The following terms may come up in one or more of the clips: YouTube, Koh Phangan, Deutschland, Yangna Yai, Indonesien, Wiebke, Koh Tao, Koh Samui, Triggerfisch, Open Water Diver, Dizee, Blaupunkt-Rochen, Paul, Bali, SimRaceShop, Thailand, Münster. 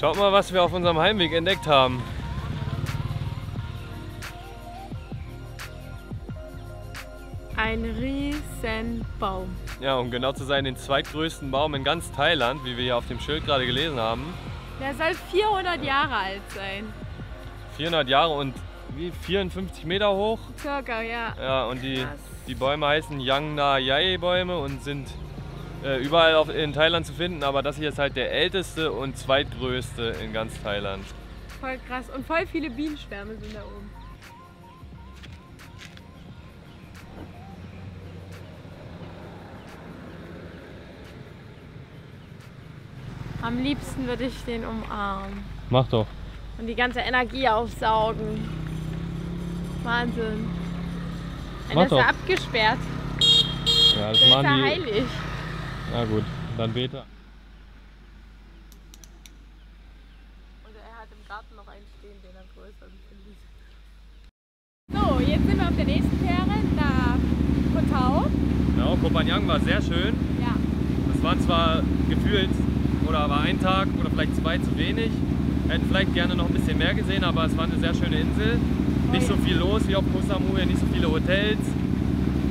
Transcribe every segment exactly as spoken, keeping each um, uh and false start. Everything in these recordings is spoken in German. Schaut mal, was wir auf unserem Heimweg entdeckt haben. Ein riesen Baum. Ja, um genau zu sein, den zweitgrößten Baum in ganz Thailand, wie wir hier auf dem Schild gerade gelesen haben. Der soll vierhundert Jahre alt sein. vierhundert Jahre und wie vierundfünfzig Meter hoch? Circa, ja. Ja, und die, die Bäume heißen Yangna Yai Bäume und sind überall in Thailand zu finden, aber das hier ist halt der älteste und zweitgrößte in ganz Thailand. Voll krass und voll viele Bienenschwärme sind da oben. Am liebsten würde ich den umarmen. Mach doch. Und die ganze Energie aufsaugen. Wahnsinn. Einer ist ja abgesperrt. Ja, das ist ja heilig. Na gut, dann bete. Und er hat im Garten noch einen stehen, den er größer findet. So, jetzt sind wir auf der nächsten Fähre nach Koh Tao. Genau, Koh Phangan war sehr schön. Ja. Das waren zwar gefühlt, oder war ein Tag oder vielleicht zwei zu wenig. Hätten vielleicht gerne noch ein bisschen mehr gesehen, aber es war eine sehr schöne Insel. Oh, nicht ja. so viel los wie auf Koh Samui, nicht so viele Hotels.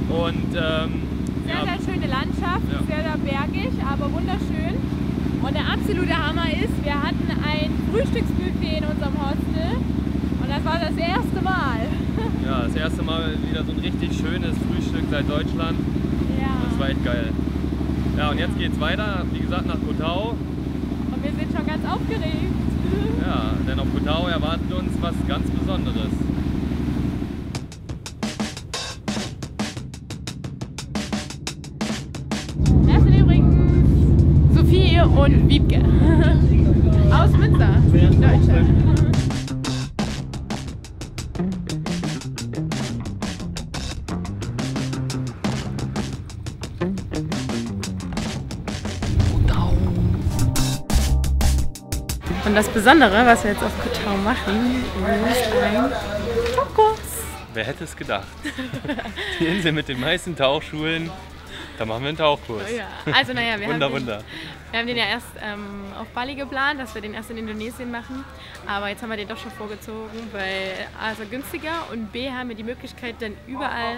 Und ähm, sehr, sehr schöne Landschaft, ja. sehr, sehr bergig, aber wunderschön. Und der absolute Hammer ist, wir hatten ein Frühstücksbuffet in unserem Hostel und das war das erste Mal. Ja, das erste Mal wieder so ein richtig schönes Frühstück seit Deutschland. Ja. Das war echt geil. Ja, und jetzt geht's weiter, wie gesagt, nach Koh Tao. Und wir sind schon ganz aufgeregt. Ja, denn auf Koh Tao erwartet uns was ganz Besonderes. Und Wiebke aus Münster, Deutschland. Und das Besondere, was wir jetzt auf Koh Tao machen, ist ein Tauchkurs. Wer hätte es gedacht? Die Insel mit den meisten Tauchschulen. Da machen wir einen Tauchkurs. Oh ja. Also naja, wir, Wunder, haben den, Wunder. wir haben den ja erst ähm, auf Bali geplant, dass wir den erst in Indonesien machen. Aber jetzt haben wir den doch schon vorgezogen, weil A, ist er günstiger und B, haben wir die Möglichkeit, dann überall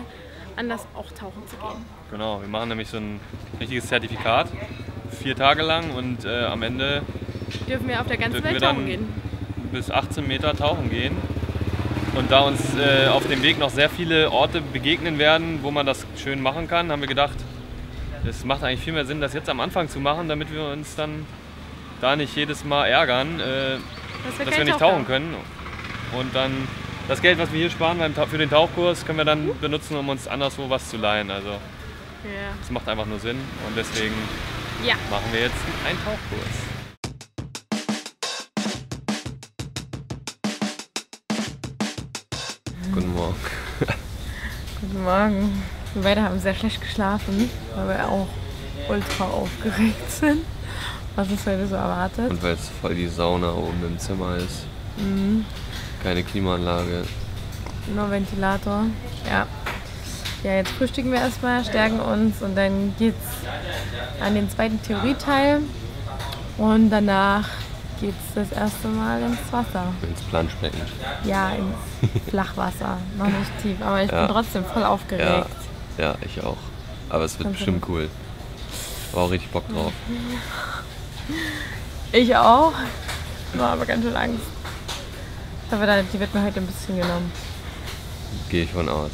anders auch tauchen zu gehen. Genau, wir machen nämlich so ein richtiges Zertifikat, vier Tage lang, und äh, am Ende dürfen wir auf der ganzen Welt tauchen gehen. Bis achtzehn Meter tauchen gehen. Und da uns äh, auf dem Weg noch sehr viele Orte begegnen werden, wo man das schön machen kann, haben wir gedacht, es macht eigentlich viel mehr Sinn, das jetzt am Anfang zu machen, damit wir uns dann da nicht jedes Mal ärgern, äh, dass wir, dass wir nicht tauchen können. Und dann das Geld, was wir hier sparen beim, für den Tauchkurs, können wir dann mhm. benutzen, um uns anderswo was zu leihen. Also, yeah. Das macht einfach nur Sinn, und deswegen ja. machen wir jetzt einen Tauchkurs. Guten Morgen. Guten Morgen. Wir beide haben sehr schlecht geschlafen, weil wir auch ultra aufgeregt sind, was uns heute so erwartet. Und weil es voll die Sauna oben im Zimmer ist. Mhm. Keine Klimaanlage. Nur Ventilator. Ja. Ja, jetzt frühstücken wir erstmal, stärken uns, und dann geht's an den zweiten Theorieteil. Und danach geht's das erste Mal ins Wasser. Ins Planschbecken. Ja, ins Flachwasser. Noch nicht tief, aber ich ja. bin trotzdem voll aufgeregt. Ja, ja, ich auch. Aber es wird Kannst bestimmt cool. Ich habe auch richtig Bock drauf. Ich auch. Ich habe aber ganz schön Angst. Aber die wird mir heute ein bisschen genommen. Gehe ich von aus.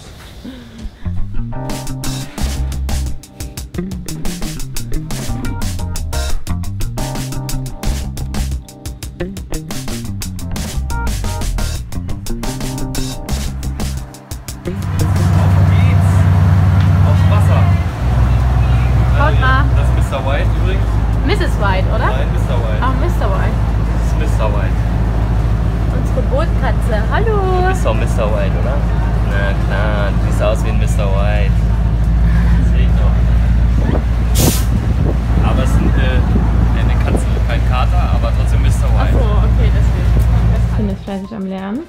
Am Lernen.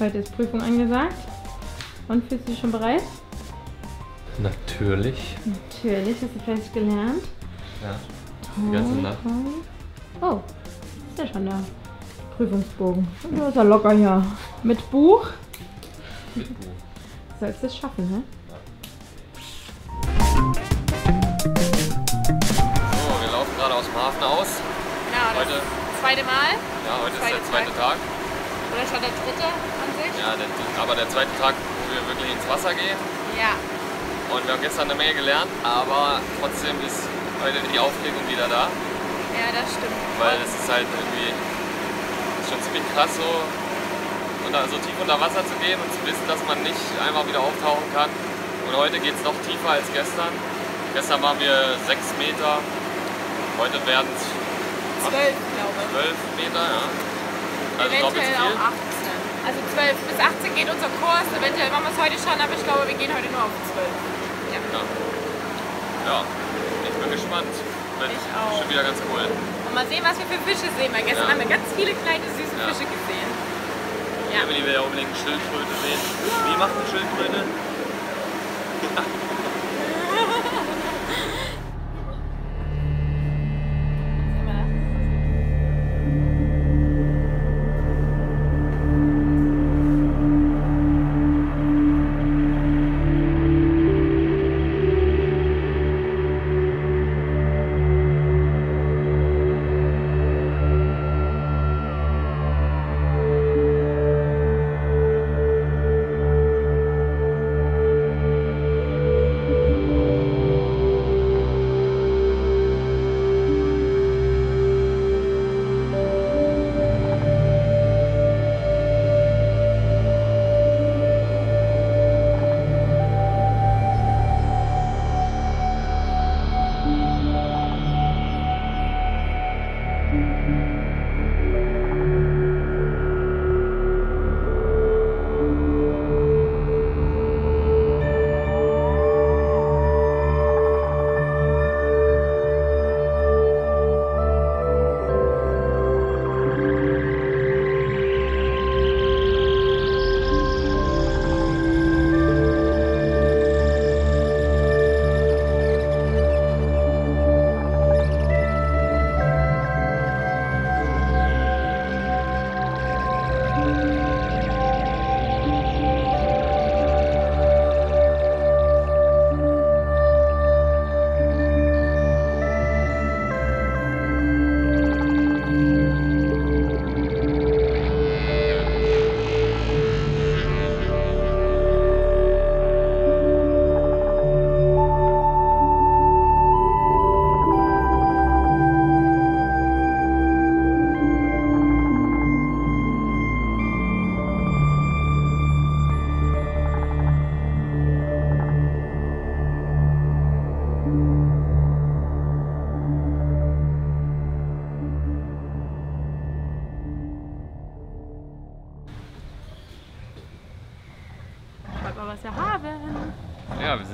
Heute ist Prüfung angesagt. Und fühlst du dich schon bereit? Natürlich. Natürlich, hast du fleißig gelernt? Ja, die ganze Nacht. Oh, ist ja schon da. Prüfungsbogen. Und du bist ja locker hier. Mit Buch? Mit Buch. Sollst du es schaffen, ne? So, wir laufen gerade aus dem Hafen aus. Genau, heute das zweite Mal. Ja, heute zweite ist der zweite Tag. Tag. Oder schon der dritte an sich? Ja, der, aber der zweite Tag, wo wir wirklich ins Wasser gehen. Ja. Und wir haben gestern eine Menge gelernt, aber trotzdem ist heute die Aufregung wieder da. Ja, das stimmt. Weil es ist halt irgendwie ist schon ziemlich krass, so, unter, so tief unter Wasser zu gehen und zu wissen, dass man nicht einmal wieder auftauchen kann. Und heute geht es noch tiefer als gestern. Gestern waren wir sechs Meter, heute werden es zwölf Meter, ja. Also eventuell auch achtzehn. Also zwölf bis achtzehn geht unser Kurs, eventuell machen wir es heute schon, aber ich glaube, wir gehen heute nur auf zwölf. Ja. Ja, ja. Ich bin gespannt. Wird ich auch. Schon wieder ganz cool. Und mal sehen, was wir für Fische sehen, weil gestern ja. haben wir ganz viele kleine, süße ja. Fische gesehen. Ja. Emily will ja unbedingt eine Schildkröte sehen. Ja. Wie macht eine Schildkröte?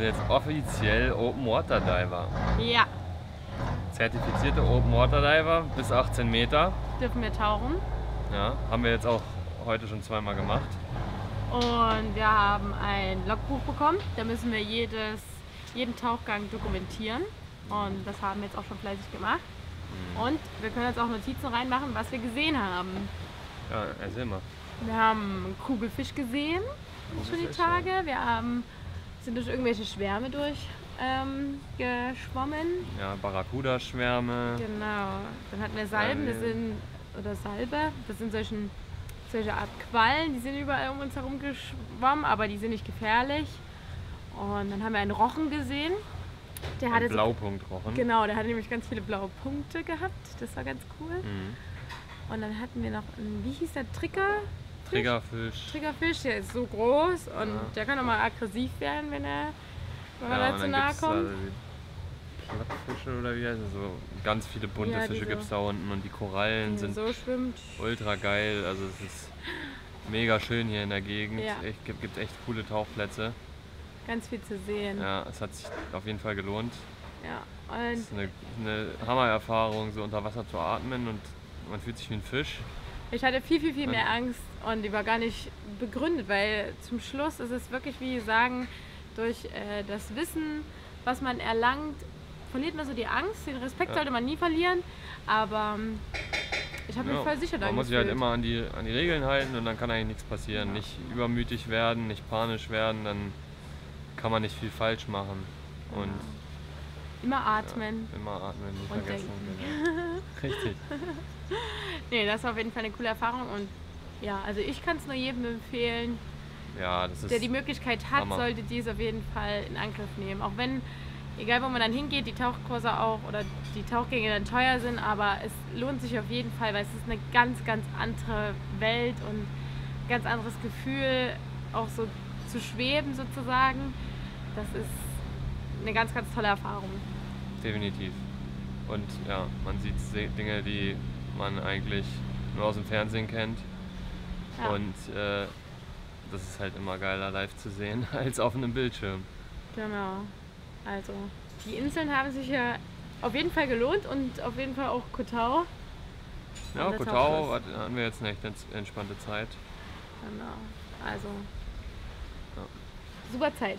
sind jetzt offiziell Open Water Diver. Ja. Zertifizierte Open Water Diver bis achtzehn Meter. Dürfen wir tauchen. Ja, haben wir jetzt auch heute schon zweimal gemacht. Und wir haben ein Logbuch bekommen. Da müssen wir jedes, jeden Tauchgang dokumentieren. Und das haben wir jetzt auch schon fleißig gemacht. Und wir können jetzt auch Notizen reinmachen, was wir gesehen haben. Ja, erzähl mal. Wir haben einen Kugelfisch gesehen für die Tage. Ja. Wir haben, sind durch irgendwelche Schwärme durch ähm, geschwommen. Ja, Barracuda-Schwärme. Genau. Dann hatten wir Salben, das sind, oder Salbe, das sind solchen, solche Art Quallen, die sind überall um uns herum geschwommen, aber die sind nicht gefährlich. Und dann haben wir einen Rochen gesehen. Der hatte Blaupunkt-Rochen. Genau, der hatte nämlich ganz viele blaue Punkte gehabt. Das war ganz cool. Mhm. Und dann hatten wir noch einen, wie hieß der, Trigger? Triggerfisch. Triggerfisch, der ist so groß und ja, der kann auch mal aggressiv werden, wenn er, wenn ja, er zu nahe kommt. Plattfische oder wie heißt das? So ganz viele bunte ja, Fische so gibt es da unten und die Korallen sind so schwimmt. Ultra geil. Also es ist mega schön hier in der Gegend. Ja. Es echt, gibt echt coole Tauchplätze. Ganz viel zu sehen. Ja, es hat sich auf jeden Fall gelohnt. Ja, und es ist eine, eine Hammererfahrung, so unter Wasser zu atmen und man fühlt sich wie ein Fisch. Ich hatte viel, viel, viel mehr Angst und die war gar nicht begründet, weil zum Schluss ist es wirklich, wie sagen, durch äh, das Wissen, was man erlangt, verliert man so die Angst. Den Respekt ja. sollte man nie verlieren, aber ich habe ja, mich voll sicher da gefühlt. Man muss sich halt immer an die, an die Regeln halten und dann kann eigentlich nichts passieren. Ja. Nicht übermütig werden, nicht panisch werden, dann kann man nicht viel falsch machen. Und immer atmen. Ja, immer atmen, nicht und vergessen. Genau. Richtig. Nee, das war auf jeden Fall eine coole Erfahrung und ja, also ich kann es nur jedem empfehlen, ja, das ist der die Möglichkeit hat, Hammer. sollte dies auf jeden Fall in Angriff nehmen. Auch wenn, egal wo man dann hingeht, die Tauchkurse auch oder die Tauchgänge dann teuer sind, aber es lohnt sich auf jeden Fall, weil es ist eine ganz, ganz andere Welt und ein ganz anderes Gefühl, auch so zu schweben sozusagen. Das ist eine ganz, ganz tolle Erfahrung. Definitiv. Und ja, man sieht Dinge, die man eigentlich nur aus dem Fernsehen kennt. Ja. Und äh, das ist halt immer geiler live zu sehen als auf einem Bildschirm. Genau. Also die Inseln haben sich ja auf jeden Fall gelohnt und auf jeden Fall auch Koh Tao. Ja, Koh Tao hatten wir jetzt eine echt entspannte Zeit. Genau. Also ja. super Zeit.